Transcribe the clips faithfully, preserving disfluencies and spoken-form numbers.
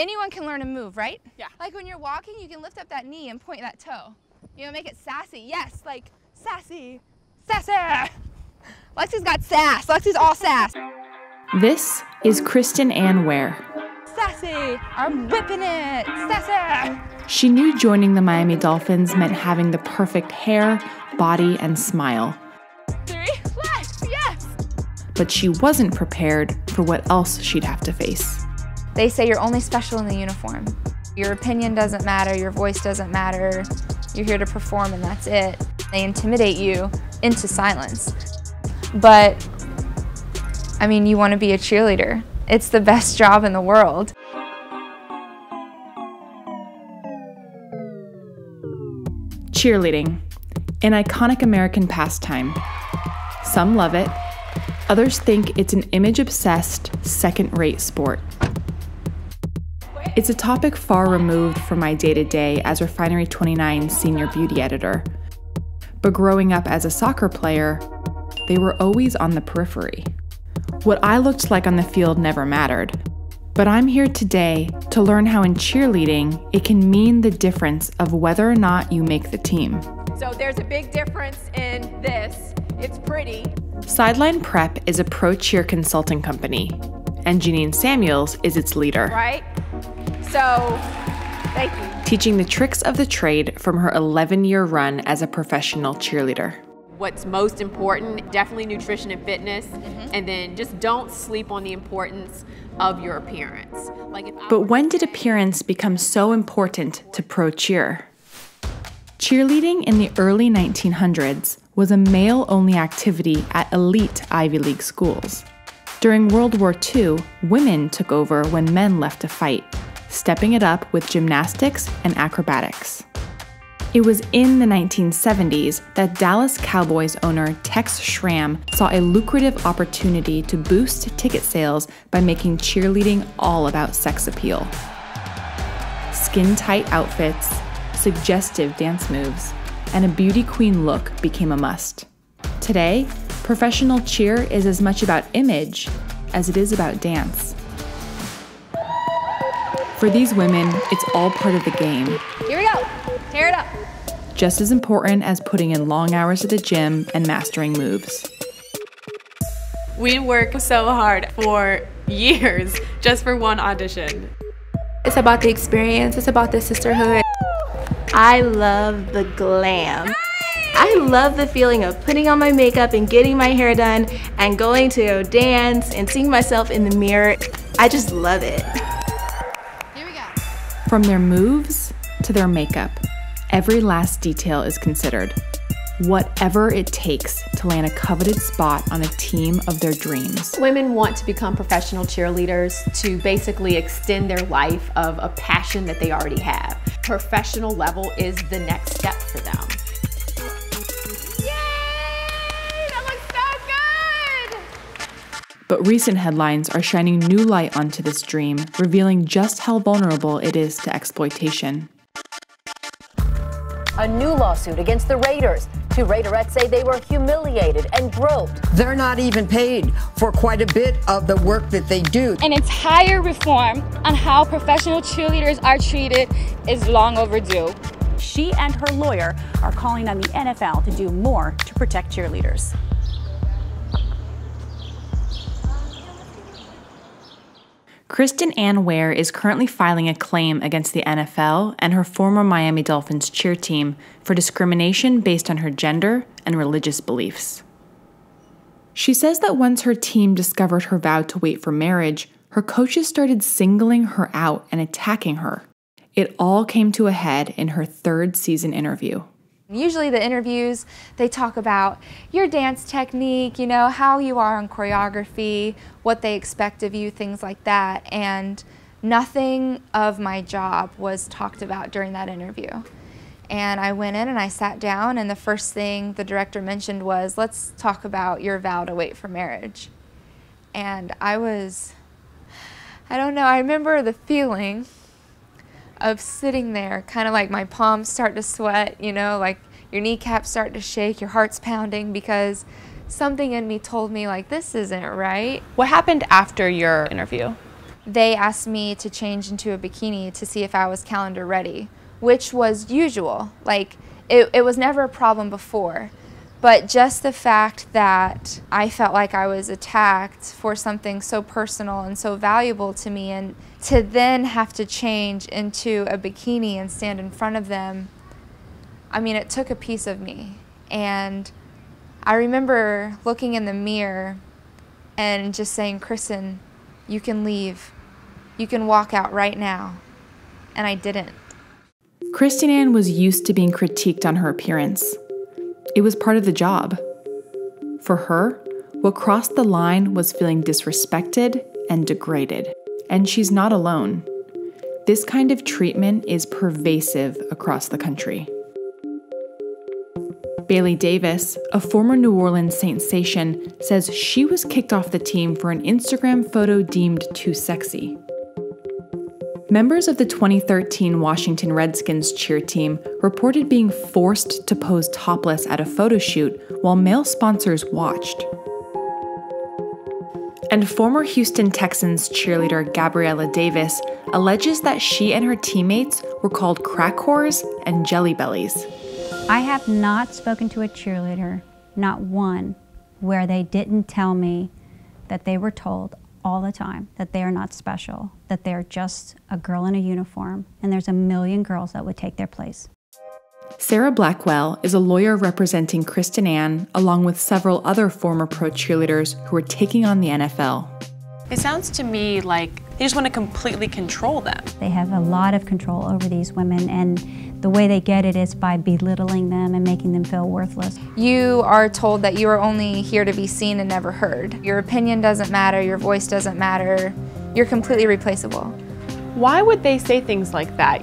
Anyone can learn a move, right? Yeah. Like when you're walking, you can lift up that knee and point that toe. You know, make it sassy. Yes, like sassy, sassy. Lexi's got sass. Lexi's all sass. This is Kristan Ann Ware. Sassy, I'm whipping it, sassy. She knew joining the Miami Dolphins meant having the perfect hair, body, and smile. Three, left, yes. But she wasn't prepared for what else she'd have to face. They say you're only special in the uniform. Your opinion doesn't matter, your voice doesn't matter. You're here to perform and that's it. They intimidate you into silence. But, I mean, you want to be a cheerleader. It's the best job in the world. Cheerleading, an iconic American pastime. Some love it, others think it's an image-obsessed, second-rate sport. It's a topic far removed from my day-to-day as Refinery twenty-nine's senior beauty editor. But growing up as a soccer player, they were always on the periphery. What I looked like on the field never mattered. But I'm here today to learn how in cheerleading, it can mean the difference of whether or not you make the team. So there's a big difference in this. It's pretty. Sideline Prep is a pro-cheer consulting company, and Jeanine Samuels is its leader. Right? So, thank you. Teaching the tricks of the trade from her eleven-year run as a professional cheerleader. What's most important, definitely nutrition and fitness, mm-hmm. and then just don't sleep on the importance of your appearance. Like if but when did appearance become so important to pro cheer? Cheerleading in the early nineteen hundreds was a male-only activity at elite Ivy League schools. During World War Two, women took over when men left to fight, stepping it up with gymnastics and acrobatics. It was in the nineteen seventies that Dallas Cowboys owner Tex Schramm saw a lucrative opportunity to boost ticket sales by making cheerleading all about sex appeal. Skin-tight outfits, suggestive dance moves, and a beauty queen look became a must. Today, professional cheer is as much about image as it is about dance. For these women, it's all part of the game. Here we go. Tear it up. Just as important as putting in long hours at the gym and mastering moves. We work so hard for years just for one audition. It's about the experience. It's about the sisterhood. I love the glam. Nice. I love the feeling of putting on my makeup and getting my hair done and going to go dance and seeing myself in the mirror. I just love it. Here we go. From their moves to their makeup, every last detail is considered, whatever it takes to land a coveted spot on a team of their dreams. Women want to become professional cheerleaders to basically extend their life of a passion that they already have. Professional level is the next step for them. Yay! That looks so good! But recent headlines are shining new light onto this dream, revealing just how vulnerable it is to exploitation. A new lawsuit against the Raiders. Two Raiderettes say they were humiliated and groped. They're not even paid for quite a bit of the work that they do. An entire reform on how professional cheerleaders are treated is long overdue. She and her lawyer are calling on the N F L to do more to protect cheerleaders. Kristan Ann Ware is currently filing a claim against the N F L and her former Miami Dolphins cheer team for discrimination based on her gender and religious beliefs. She says that once her team discovered her vow to wait for marriage, her coaches started singling her out and attacking her. It all came to a head in her third season interview. Usually the interviews, they talk about your dance technique, you know, how you are on choreography, what they expect of you, things like that. And nothing of my job was talked about during that interview. And I went in and I sat down, and the first thing the director mentioned was, let's talk about your vow to wait for marriage. And I was, I don't know, I remember the feeling of sitting there, kind of like my palms start to sweat, you know, like your kneecaps start to shake, your heart's pounding, because something in me told me, like, this isn't right. What happened after your interview? they asked me to change into a bikini to see if I was calendar ready, which was usual. Like, it, it was never a problem before. But just the fact that I felt like I was attacked for something so personal and so valuable to me, and to then have to change into a bikini and stand in front of them, I mean, it took a piece of me. And I remember looking in the mirror and just saying, "Kristan, you can leave. You can walk out right now." And I didn't. Kristan Ann was used to being critiqued on her appearance. It was part of the job. For her, what crossed the line was feeling disrespected and degraded. And she's not alone. This kind of treatment is pervasive across the country. Bailey Davis, a former New Orleans Saintsation, says she was kicked off the team for an Instagram photo deemed too sexy. Members of the twenty thirteen Washington Redskins cheer team reported being forced to pose topless at a photo shoot while male sponsors watched. And former Houston Texans cheerleader Gabriella Davis alleges that she and her teammates were called crack whores and jelly bellies. I have not spoken to a cheerleader, not one, where they didn't tell me that they were told all the time that they are not special, that they're just a girl in a uniform, and there's a million girls that would take their place. Sarah Blackwell is a lawyer representing Kristan Ann, along with several other former pro cheerleaders who are taking on the N F L. It sounds to me like they just want to completely control them. They have a lot of control over these women, and the way they get it is by belittling them and making them feel worthless. You are told that you are only here to be seen and never heard. Your opinion doesn't matter, your voice doesn't matter, you're completely replaceable. Why would they say things like that?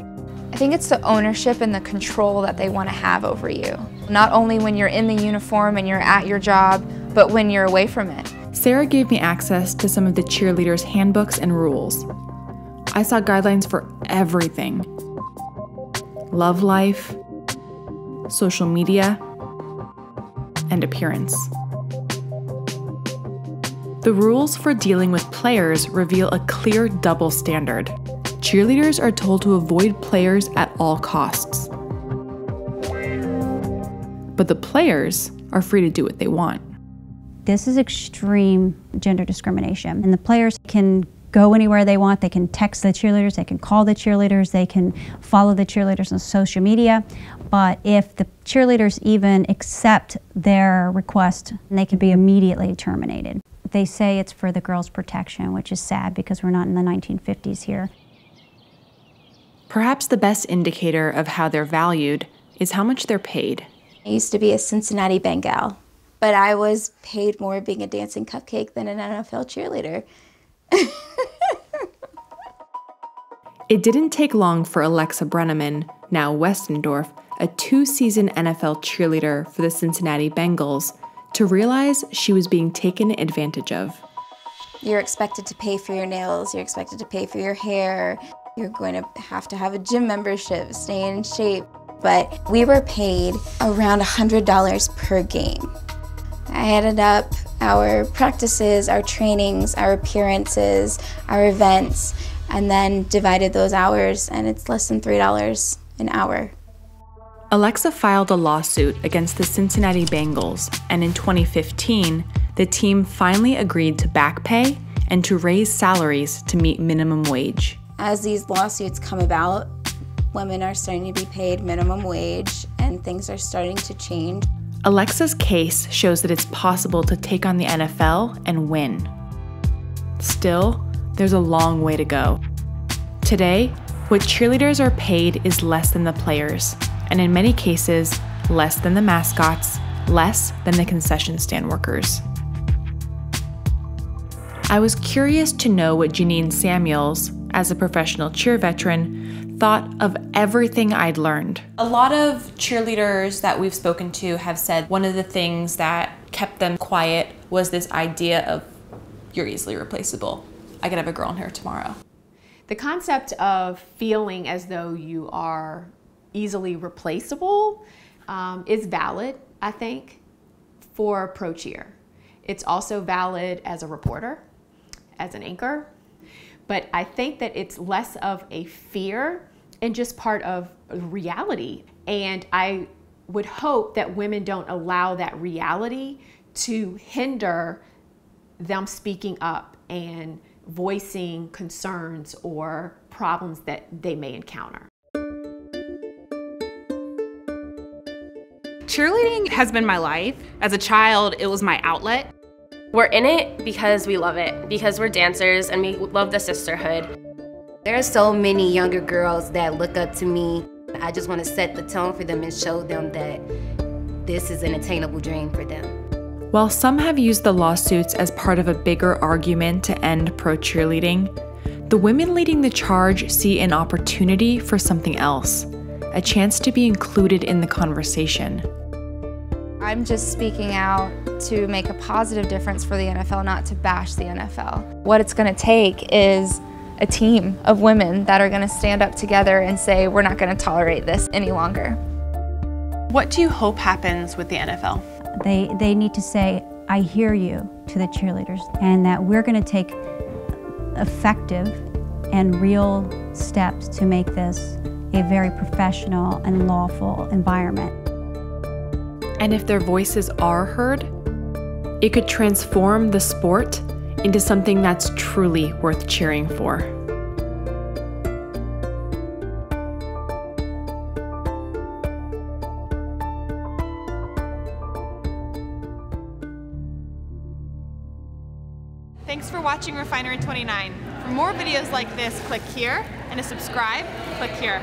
I think it's the ownership and the control that they want to have over you. Not only when you're in the uniform and you're at your job, but when you're away from it. Sarah gave me access to some of the cheerleaders' handbooks and rules. I saw guidelines for everything. Love life, social media, and appearance. The rules for dealing with players reveal a clear double standard. Cheerleaders are told to avoid players at all costs. But the players are free to do what they want. This is extreme gender discrimination, and the players can go anywhere they want. They can text the cheerleaders, they can call the cheerleaders, they can follow the cheerleaders on social media. But if the cheerleaders even accept their request, they can be immediately terminated. They say it's for the girls' protection, which is sad because we're not in the nineteen fifties here. Perhaps the best indicator of how they're valued is how much they're paid. I used to be a Cincinnati Bengal, but I was paid more being a dancing cupcake than an N F L cheerleader. It didn't take long for Alexa Brenneman, now Westendorf, a two-season N F L cheerleader for the Cincinnati Bengals, to realize she was being taken advantage of. You're expected to pay for your nails, you're expected to pay for your hair, you're going to have to have a gym membership, stay in shape. But we were paid around one hundred dollars per game. I added up our practices, our trainings, our appearances, our events, and then divided those hours, and it's less than three dollars an hour. Alexa filed a lawsuit against the Cincinnati Bengals, and in twenty fifteen, the team finally agreed to back pay and to raise salaries to meet minimum wage. As these lawsuits come about, women are starting to be paid minimum wage, and things are starting to change. Alexa's case shows that it's possible to take on the N F L and win. Still, there's a long way to go. Today, what cheerleaders are paid is less than the players, and in many cases, less than the mascots, less than the concession stand workers. I was curious to know what Jeanine Samuels, as a professional cheer veteran, thought of everything I'd learned. A lot of cheerleaders that we've spoken to have said one of the things that kept them quiet was this idea of, you're easily replaceable. I could have a girl in here tomorrow. The concept of feeling as though you are easily replaceable um, is valid, I think, for pro cheer. It's also valid as a reporter, as an anchor. But I think that it's less of a fear and just part of reality. And I would hope that women don't allow that reality to hinder them speaking up and voicing concerns or problems that they may encounter. Cheerleading has been my life. As a child, it was my outlet. We're in it because we love it, because we're dancers and we love the sisterhood. There are so many younger girls that look up to me. I just want to set the tone for them and show them that this is an attainable dream for them. While some have used the lawsuits as part of a bigger argument to end pro-cheerleading, the women leading the charge see an opportunity for something else, a chance to be included in the conversation. I'm just speaking out to make a positive difference for the N F L, not to bash the N F L. What it's going to take is a team of women that are going to stand up together and say, we're not going to tolerate this any longer. What do you hope happens with the N F L? They, they need to say, I hear you, to the cheerleaders, and that we're going to take effective and real steps to make this a very professional and lawful environment. And if their voices are heard, it could transform the sport into something that's truly worth cheering for. Thanks for watching Refinery twenty-nine. For more videos like this, click here, and to subscribe, click here.